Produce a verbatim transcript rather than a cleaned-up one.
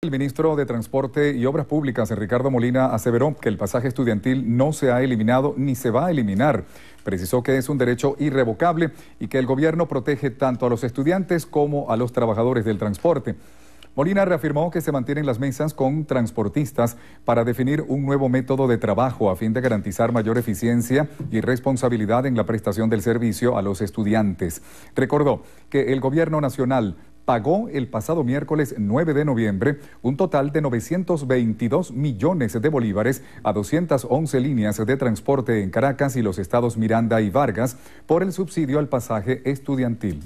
El ministro de Transporte y Obras Públicas, Ricardo Molina, aseveró que el pasaje estudiantil no se ha eliminado ni se va a eliminar. Precisó que es un derecho irrevocable y que el gobierno protege tanto a los estudiantes como a los trabajadores del transporte. Molina reafirmó que se mantienen las mesas con transportistas para definir un nuevo método de trabajo a fin de garantizar mayor eficiencia y responsabilidad en la prestación del servicio a los estudiantes. Recordó que el gobierno nacional pagó el pasado miércoles nueve de noviembre un total de novecientos veintidós millones de bolívares a doscientas once líneas de transporte en Caracas y los estados Miranda y Vargas por el subsidio al pasaje estudiantil.